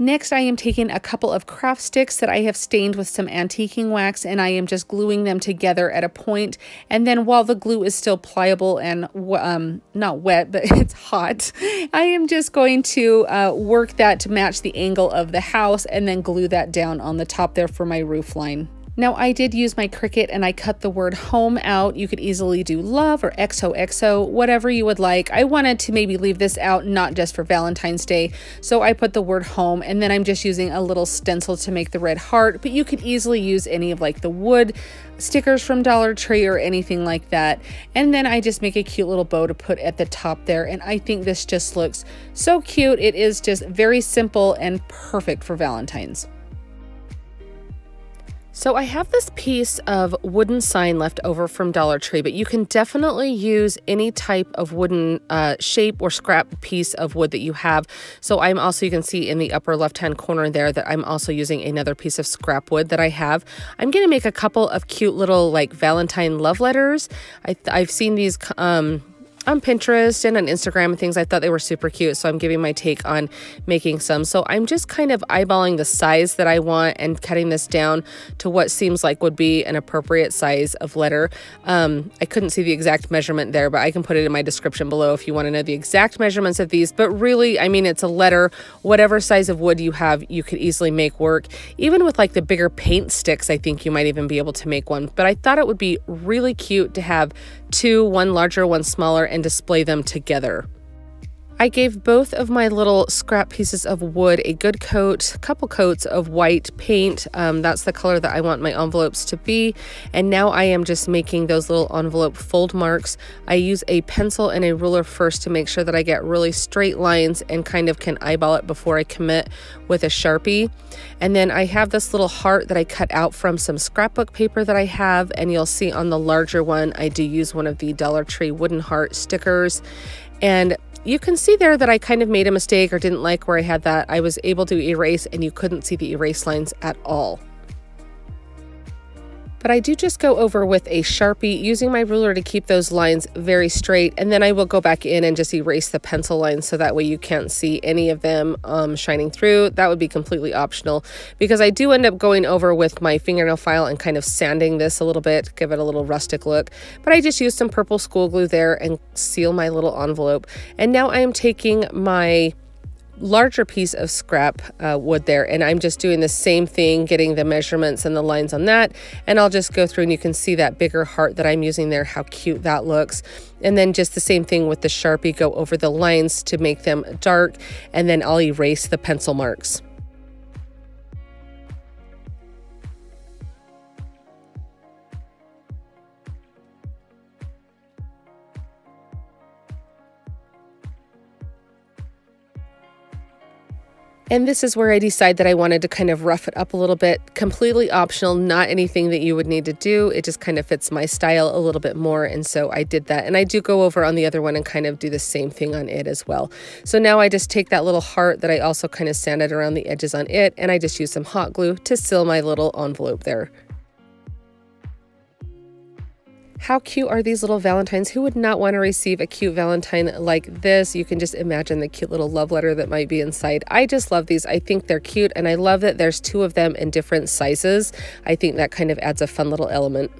Next, I am taking a couple of craft sticks that I have stained with some antiquing wax, and I am just gluing them together at a point. And then while the glue is still pliable and not wet, but it's hot, I am just going to work that to match the angle of the house and then glue that down on the top there for my roof line. Now, I did use my Cricut and I cut the word home out. You could easily do love or XOXO, whatever you would like. I wanted to maybe leave this out, not just for Valentine's Day. So I put the word home, and then I'm just using a little stencil to make the red heart, but you could easily use any of like the wood stickers from Dollar Tree or anything like that. And then I just make a cute little bow to put at the top there. And I think this just looks so cute. It is just very simple and perfect for Valentine's. So I have this piece of wooden sign left over from Dollar Tree, but you can definitely use any type of wooden shape or scrap piece of wood that you have. So I'm also, you can see in the upper left-hand corner there that I'm also using another piece of scrap wood that I have. I'm gonna make a couple of cute little like Valentine love letters. I've seen these on Pinterest and on Instagram and things. I thought they were super cute, so I'm giving my take on making some. So I'm just kind of eyeballing the size that I want and cutting this down to what seems like would be an appropriate size of letter. I couldn't see the exact measurement there, but I can put it in my description below if you want to know the exact measurements of these. But really, I mean, it's a letter. Whatever size of wood you have, you could easily make work. Even with like the bigger paint sticks, I think you might even be able to make one. But I thought it would be really cute to have 2, one larger, one smaller, and display them together. I gave both of my little scrap pieces of wood a good coat, a couple coats of white paint. That's the color that I want my envelopes to be. And now I am just making those little envelope fold marks. I use a pencil and a ruler first to make sure that I get really straight lines and kind of can eyeball it before I commit with a Sharpie. And then I have this little heart that I cut out from some scrapbook paper that I have. And you'll see on the larger one, I do use one of the Dollar Tree wooden heart stickers. And you can see there that I kind of made a mistake or didn't like where I had that. I was able to erase, and you couldn't see the erase lines at all. But I do just go over with a Sharpie using my ruler to keep those lines very straight, and then I will go back in and just erase the pencil lines so that way you can't see any of them shining through. That would be completely optional, because I do end up going over with my fingernail file and kind of sanding this a little bit, give it a little rustic look. But I just used some purple school glue there and seal my little envelope. And now I am taking my larger piece of scrap wood there, and I'm just doing the same thing, getting the measurements and the lines on that, and I'll just go through, and you can see that bigger heart that I'm using there, how cute that looks. And then just the same thing with the Sharpie, go over the lines to make them dark, and then I'll erase the pencil marks. And this is where I decide that I wanted to kind of rough it up a little bit. Completely optional, not anything that you would need to do. It just kind of fits my style a little bit more, and so I did that. And I do go over on the other one and kind of do the same thing on it as well. So now I just take that little heart that I also kind of sanded around the edges on it, and I just use some hot glue to seal my little envelope there. How cute are these little Valentines? Who would not want to receive a cute Valentine like this? You can just imagine the cute little love letter that might be inside. I just love these. I think they're cute, and I love that there's two of them in different sizes. I think that kind of adds a fun little element.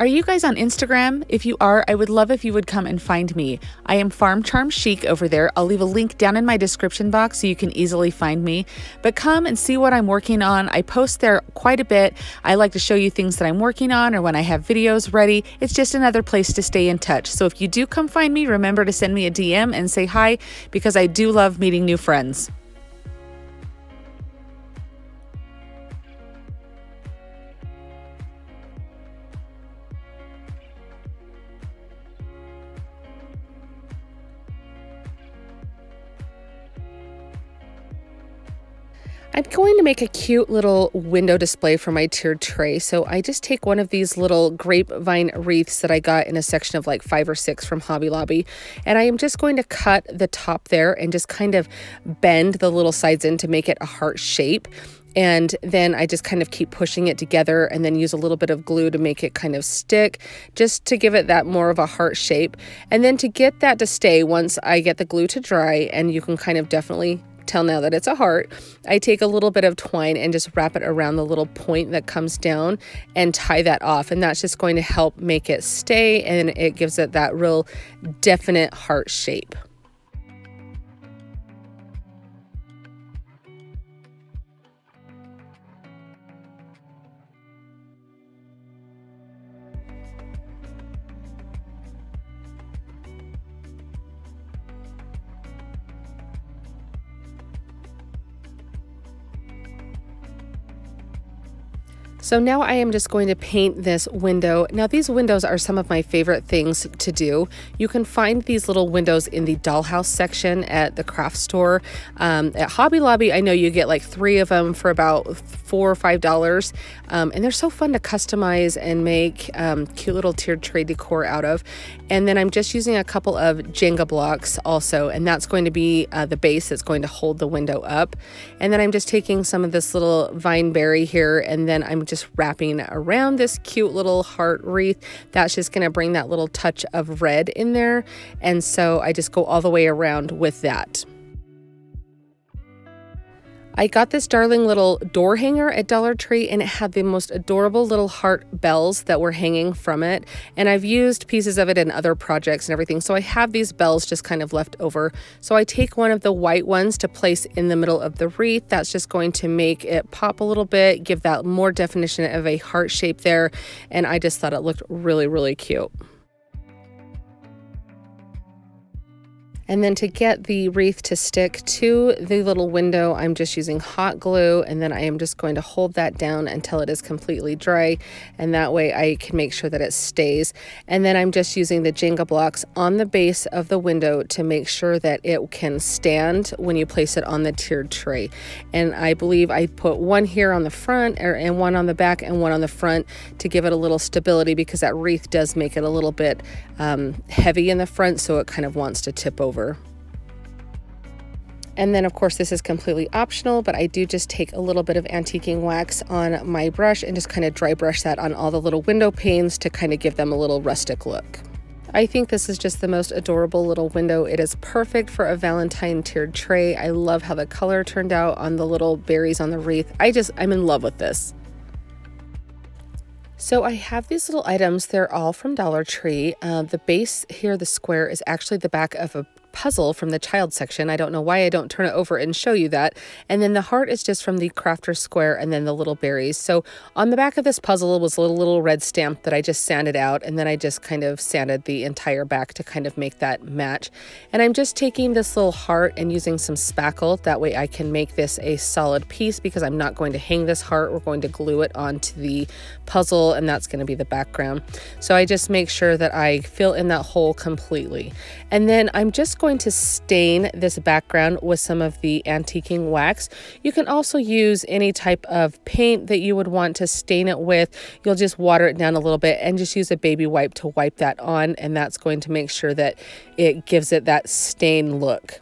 Are you guys on Instagram? If you are, I would love if you would come and find me. I am Farm Charm Chic over there. I'll leave a link down in my description box so you can easily find me. But come and see what I'm working on. I post there quite a bit. I like to show you things that I'm working on or when I have videos ready. It's just another place to stay in touch. So if you do come find me, remember to send me a DM and say hi, because I do love meeting new friends. I'm going to make a cute little window display for my tiered tray. So I just take one of these little grapevine wreaths that I got in a section of like 5 or 6 from Hobby Lobby. And I am just going to cut the top there and just kind of bend the little sides in to make it a heart shape. And then I just kind of keep pushing it together and then use a little bit of glue to make it kind of stick, just to give it that more of a heart shape. And then to get that to stay, once I get the glue to dry, and you can kind of definitely tell now that it's a heart, I take a little bit of twine and just wrap it around the little point that comes down and tie that off, and that's just going to help make it stay, and it gives it that real definite heart shape. So now I am just going to paint this window. Now these windows are some of my favorite things to do. You can find these little windows in the dollhouse section at the craft store. At Hobby Lobby, I know you get like 3 of them for about $4 or $5. And they're so fun to customize and make cute little tiered tray decor out of. And then I'm just using a couple of Jenga blocks also, and that's going to be the base that's going to hold the window up. And then I'm just taking some of this little vine berry here, and then I'm just wrapping around this cute little heart wreath. That's just going to bring that little touch of red in there, and so I just go all the way around with that. I got this darling little door hanger at Dollar Tree, and it had the most adorable little heart bells that were hanging from it, and I've used pieces of it in other projects and everything, so I have these bells just kind of left over. So I take one of the white ones to place in the middle of the wreath. That's just going to make it pop a little bit, give that more definition of a heart shape there, and I just thought it looked really, really cute. And then to get the wreath to stick to the little window, I'm just using hot glue, and then I am just going to hold that down until it is completely dry, and that way I can make sure that it stays. And then I'm just using the Jenga blocks on the base of the window to make sure that it can stand when you place it on the tiered tray. And I believe I put one here on the front and one on the back and one on the front to give it a little stability, because that wreath does make it a little bit heavy in the front, so it kind of wants to tip over. And then of course this is completely optional, but I do just take a little bit of antiquing wax on my brush and just kind of dry brush that on all the little window panes to kind of give them a little rustic look. I think this is just the most adorable little window. It is perfect for a Valentine tiered tray. I love how the color turned out on the little berries on the wreath. I'm in love with this. So I have these little items. They're all from Dollar Tree. The base here, the square, is actually the back of a puzzle from the child section. I don't know why I don't turn it over and show you that. And then the heart is just from the crafter square and then the little berries. So on the back of this puzzle was a little red stamp that I just sanded out, and then I just kind of sanded the entire back to kind of make that match. And I'm just taking this little heart and using some spackle. That way I can make this a solid piece, because I'm not going to hang this heart. We're going to glue it onto the puzzle, and that's going to be the background. So I just make sure that I fill in that hole completely. And then I'm just going to stain this background with some of the antiquing wax. You can also use any type of paint that you would want to stain it with. You'll just water it down a little bit and just use a baby wipe to wipe that on, and that's going to make sure that it gives it that stain look.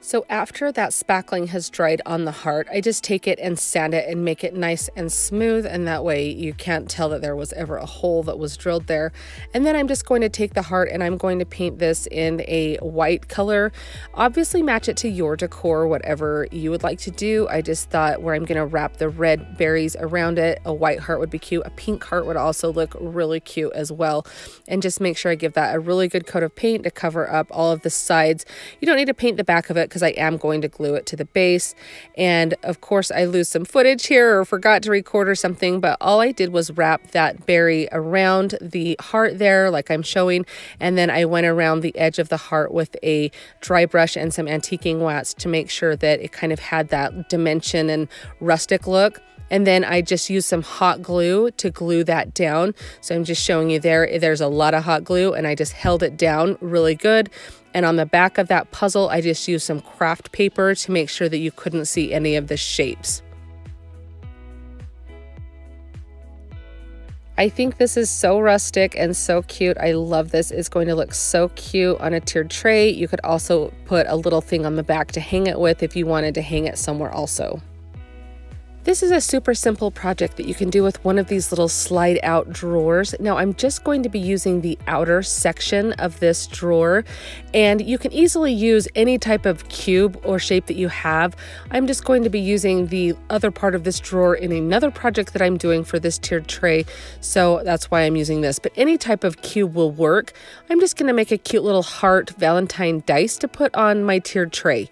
So after that spackling has dried on the heart, I just take it and sand it and make it nice and smooth, and that way you can't tell that there was ever a hole that was drilled there. And then I'm just going to take the heart and I'm going to paint this in a white color. Obviously match it to your decor, whatever you would like to do. I just thought where I'm going to wrap the red berries around it, a white heart would be cute. A pink heart would also look really cute as well. And just make sure I give that a really good coat of paint to cover up all of the sides. You don't need to paint the back of it, because I am going to glue it to the base. And of course I lose some footage here or forgot to record or something, but all I did was wrap that berry around the heart there like I'm showing, and then I went around the edge of the heart with a dry brush and some antiquing wax to make sure that it kind of had that dimension and rustic look. And then I just used some hot glue to glue that down. So I'm just showing you there's a lot of hot glue, and I just held it down really good. And on the back of that puzzle, I just used some craft paper to make sure that you couldn't see any of the shapes. I think this is so rustic and so cute. I love this. It's going to look so cute on a tiered tray. You could also put a little thing on the back to hang it with if you wanted to hang it somewhere also. This is a super simple project that you can do with one of these little slide out drawers. Now I'm just going to be using the outer section of this drawer, and you can easily use any type of cube or shape that you have. I'm just going to be using the other part of this drawer in another project that I'm doing for this tiered tray, so that's why I'm using this, but any type of cube will work. I'm just gonna make a cute little heart Valentine dice to put on my tiered tray.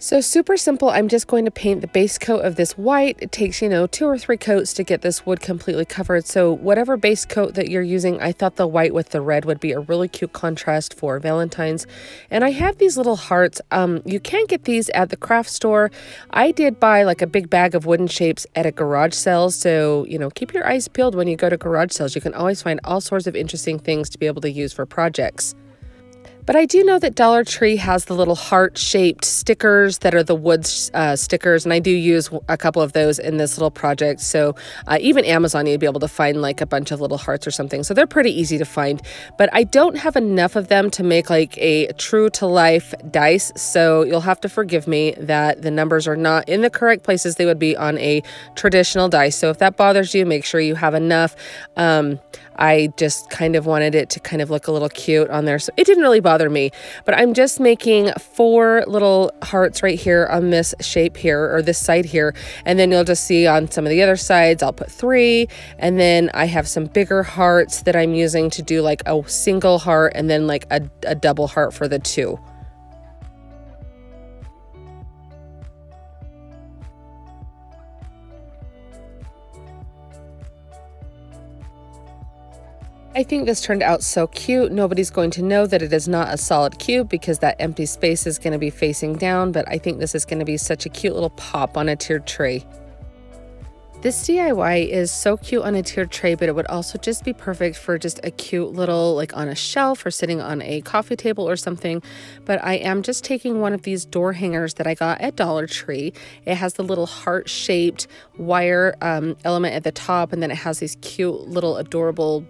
So super simple. I'm just going to paint the base coat of this white. It takes, 2 or 3 coats to get this wood completely covered. So whatever base coat that you're using, I thought the white with the red would be a really cute contrast for Valentine's. And I have these little hearts. You can get these at the craft store. I did buy like a big bag of wooden shapes at a garage sale. So, keep your eyes peeled when you go to garage sales. You can always find all sorts of interesting things to be able to use for projects. But I do know that Dollar Tree has the little heart-shaped stickers that are the wood stickers, and I do use a couple of those in this little project. So even Amazon, you'd be able to find like a bunch of little hearts or something. So they're pretty easy to find, but I don't have enough of them to make like a true-to-life dice. So you'll have to forgive me that the numbers are not in the correct places they would be on a traditional dice. So if that bothers you, make sure you have enough. I just kind of wanted it to kind of look a little cute on there. So it didn't really bother me, but I'm just making 4 little hearts right here on this shape here, or this side here. And then you'll just see on some of the other sides, I'll put 3. And then I have some bigger hearts that I'm using to do like a single heart and then like a double heart for the 2. I think this turned out so cute. Nobody's going to know that it is not a solid cube because that empty space is going to be facing down, but I think this is going to be such a cute little pop on a tiered tray. This DIY is so cute on a tiered tray, but it would also just be perfect for just a cute little, like on a shelf or sitting on a coffee table or something. But I am just taking one of these door hangers that I got at Dollar Tree. It has the little heart shaped wire element at the top, and then it has these cute little adorable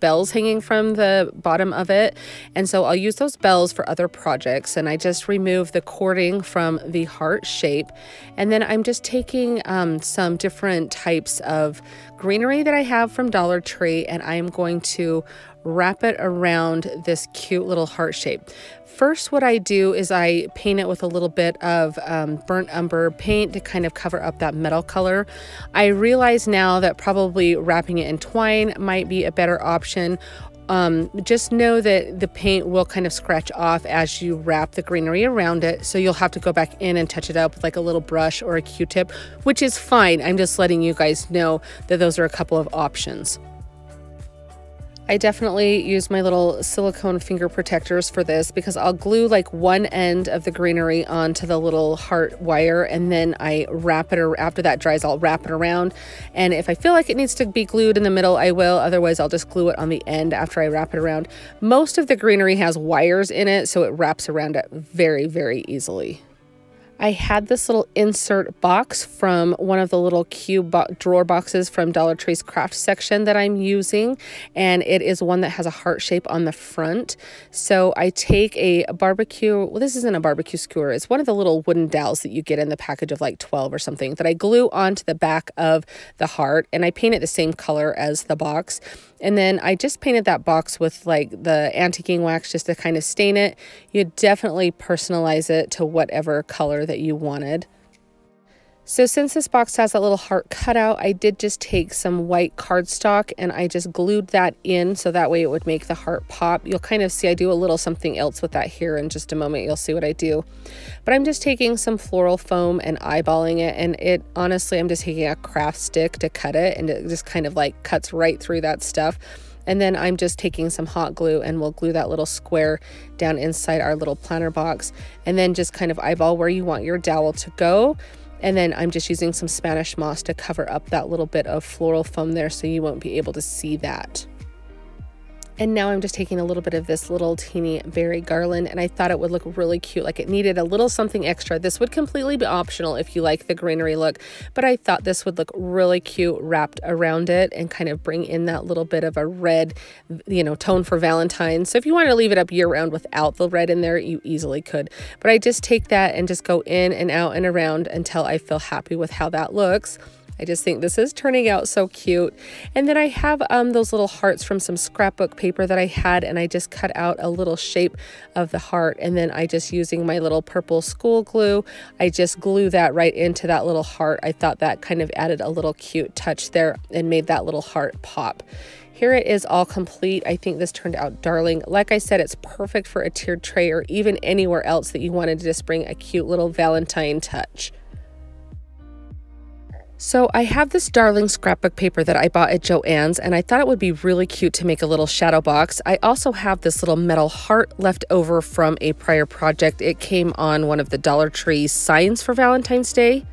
bells hanging from the bottom of it. And so I'll use those bells for other projects, and I just remove the cording from the heart shape. And then I'm just taking some different types of greenery that I have from Dollar Tree, and I am going to wrap it around this cute little heart shape. First, what I do is I paint it with a little bit of burnt umber paint to kind of cover up that metal color. I realize now that probably wrapping it in twine might be a better option. Just know that the paint will kind of scratch off as you wrap the greenery around it, so you'll have to go back in and touch it up with like a little brush or a Q-tip, which is fine. I'm just letting you guys know that those are a couple of options. I definitely use my little silicone finger protectors for this, because I'll glue like one end of the greenery onto the little heart wire, and then I wrap it, or after that dries, I'll wrap it around. And if I feel like it needs to be glued in the middle, I will. Otherwise, I'll just glue it on the end after I wrap it around. Most of the greenery has wires in it, so it wraps around it very, very easily. I had this little insert box from one of the little cube drawer boxes from Dollar Tree's craft section that I'm using, and it is one that has a heart shape on the front. So I take a barbecue, well, this isn't a barbecue skewer, it's one of the little wooden dowels that you get in the package of like 12 or something, that I glue onto the back of the heart, and I paint it the same color as the box. And then I just painted that box with like the antiquing wax just to kind of stain it. You definitely personalize it to whatever color that you wanted. So since this box has that little heart cutout, I did just take some white cardstock and I just glued that in, so that way it would make the heart pop. You'll kind of see I do a little something else with that here in just a moment. You'll see what I do. But I'm just taking some floral foam and eyeballing it, and it honestly, I'm just taking a craft stick to cut it, and it just kind of like cuts right through that stuff. And then I'm just taking some hot glue, and we'll glue that little square down inside our little planner box, and then just kind of eyeball where you want your dowel to go. And then I'm just using some Spanish moss to cover up that little bit of floral foam there, so you won't be able to see that. And now I'm just taking a little bit of this little teeny berry garland, and I thought it would look really cute. Like, it needed a little something extra. This would completely be optional if you like the greenery look, but I thought this would look really cute wrapped around it and kind of bring in that little bit of a red, you know, tone for Valentine's. So if you want to leave it up year round without the red in there, you easily could. But I just take that and just go in and out and around until I feel happy with how that looks. I just think this is turning out so cute. And then I have those little hearts from some scrapbook paper that I had, and I just cut out a little shape of the heart, and then I just, using my little purple school glue, I just glue that right into that little heart. I thought that kind of added a little cute touch there and made that little heart pop. Here it is all complete. I think this turned out darling. Like I said, it's perfect for a tiered tray or even anywhere else that you wanted to just bring a cute little Valentine touch. So I have this darling scrapbook paper that I bought at JoAnn's, and I thought it would be really cute to make a little shadow box. I also have this little metal heart left over from a prior project. It came on one of the Dollar Tree signs for Valentine's Day.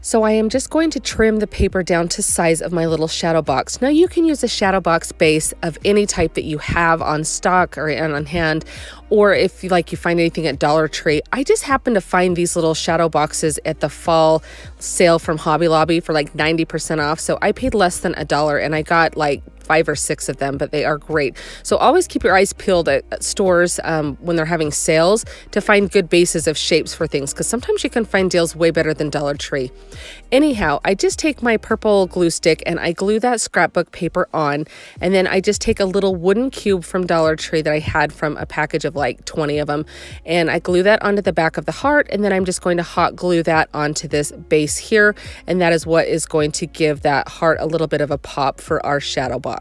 So I am just going to trim the paper down to size of my little shadow box. Now, you can use a shadow box base of any type that you have on stock or on hand, or if you like, you find anything at Dollar Tree. I just happened to find these little shadow boxes at the fall sale from Hobby Lobby for like 90% off. So I paid less than $1 and I got like 5 or 6 of them, but they are great. So always keep your eyes peeled at stores when they're having sales to find good bases of shapes for things, because sometimes you can find deals way better than Dollar Tree. Anyhow, I just take my purple glue stick and I glue that scrapbook paper on, and then I just take a little wooden cube from Dollar Tree that I had from a package of like 20 of them, and I glue that onto the back of the heart, and then I'm just going to hot glue that onto this base here, and that is what is going to give that heart a little bit of a pop for our shadow box.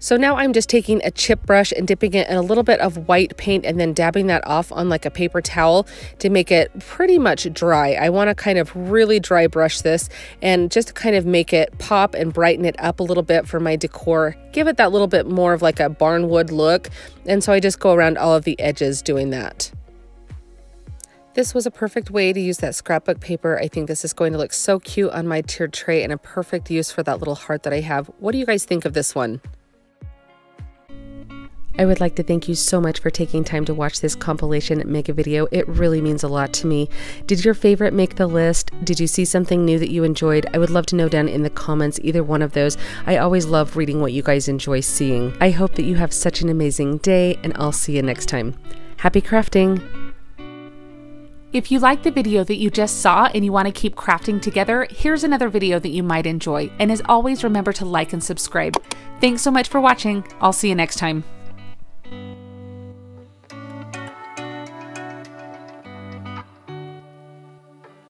So now I'm just taking a chip brush and dipping it in a little bit of white paint, and then dabbing that off on like a paper towel to make it pretty much dry. I want to kind of really dry brush this, and just to kind of make it pop and brighten it up a little bit for my decor, give it that little bit more of like a barnwood look. And so I just go around all of the edges doing that. This was a perfect way to use that scrapbook paper. I think this is going to look so cute on my tiered tray and a perfect use for that little heart that I have. What do you guys think of this one? I would like to thank you so much for taking time to watch this compilation make a video. It really means a lot to me. Did your favorite make the list? Did you see something new that you enjoyed? I would love to know down in the comments either one of those. I always love reading what you guys enjoy seeing. I hope that you have such an amazing day, and I'll see you next time. Happy crafting! If you liked the video that you just saw and you want to keep crafting together, here's another video that you might enjoy. And as always, remember to like and subscribe. Thanks so much for watching. I'll see you next time.